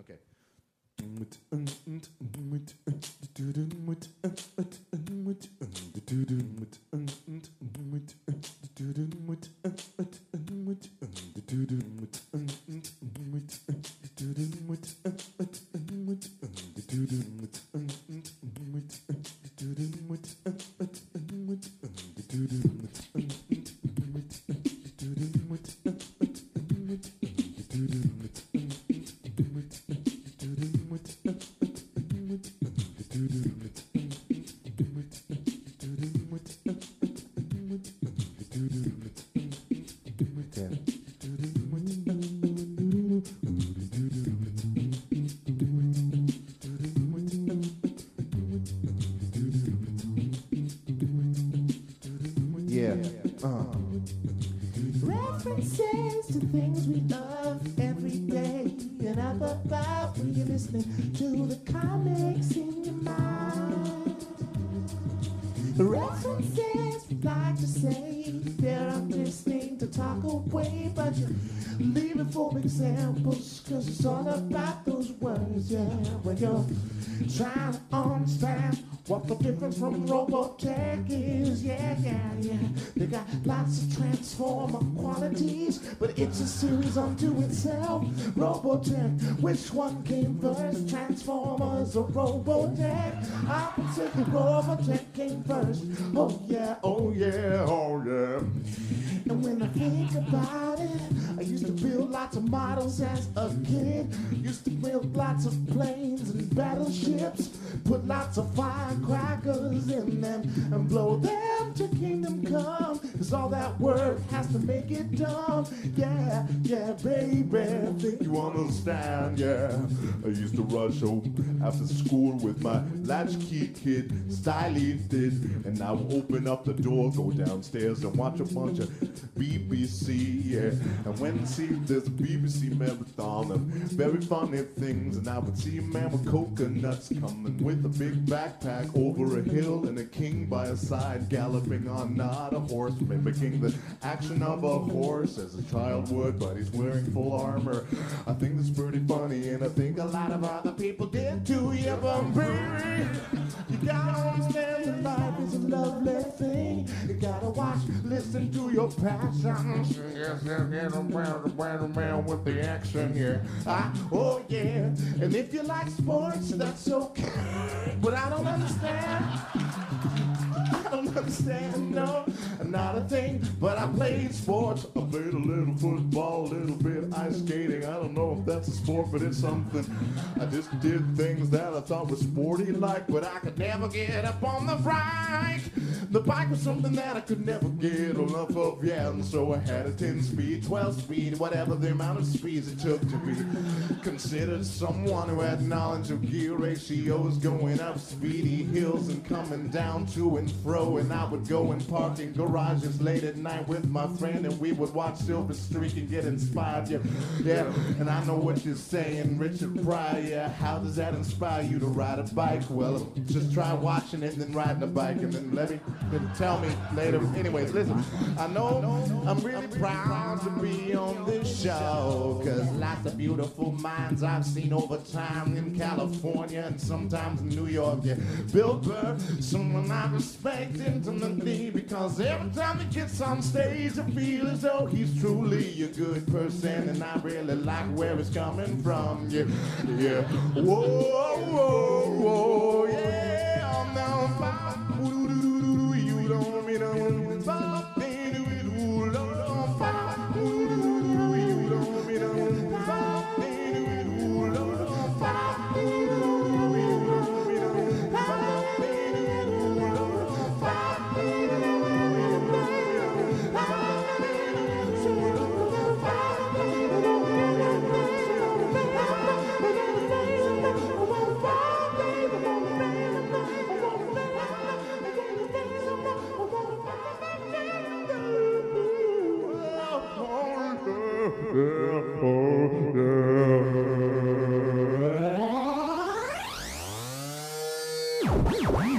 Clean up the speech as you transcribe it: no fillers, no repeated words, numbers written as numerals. Okay. References to things we love every day and up about when you're listening to the comics in your mind. References we'd like to say that I'm listening to talk away, but you leave it for examples, cause it's all about those words, yeah. When you're trying to understand what the difference from Robotech is, yeah, yeah, yeah. They got lots of Transformer qualities, but it's a series unto itself. Robotech, which one came first? Transformers or Robotech? I would say the Robotech came first. Oh yeah, oh yeah, oh yeah. And when I think about it, I used to build lots of models as a kid. Used to build lots of planes and battleships. Put lots of firecrackers in them and blow them to kingdom come. Cause all that work has to make it dumb. Yeah, yeah, baby, I think you understand, yeah. I used to rush home after school with my latchkey kid, stylist did. And I would open up the door, go downstairs and watch a bunch of BBC, yeah. And when I see this BBC marathon of very funny things, and I would see a man with coconuts coming with a big backpack over a hill and a king by his side galloping on not a horse, mimicking the action of a horse as a child would, but he's wearing full armor. I think that's pretty funny, and I think a lot of other people did too, yeah, but baby, you gotta understand that life is a lovely thing. You gotta watch, listen to your passions. Yes, yes, around with the action here. Ah, oh yeah. And if you like sports, that's okay. But I don't understand. I don't understand, no. Not a thing, but I played sports. I played a little football, a little bit ice skating. I don't know if that's a sport, but it's something. I just did things that I thought was sporty like, but I could never get up on the bike. The bike was something that I could never get enough of, yeah. And so I had a 10 speed, 12 speed, whatever the amount of speeds it took to be considered someone who had knowledge of gear ratios, going up speedy hills and coming down to and fro. And I would go and park in garages late at night with my friend, and we would watch Silver Streak and get inspired, yeah, yeah. And I know what you're saying, Richard Pryor, yeah. How does that inspire you to ride a bike? Well, just try watching it and then riding a bike, and then let me then tell me later. Anyways, listen, I know I'm really proud to be on this show, cause lots of beautiful minds I've seen over time in California and sometimes in New York, yeah. Bill Burr, someone I respect intimately, because every time he gets on stage, I feel as though he's truly a good person, and I really like where he's coming from. Yeah, yeah. Whoa, whoa, whoa, yeah. I'm down by. You don't mean I wouldn't stop. Wow.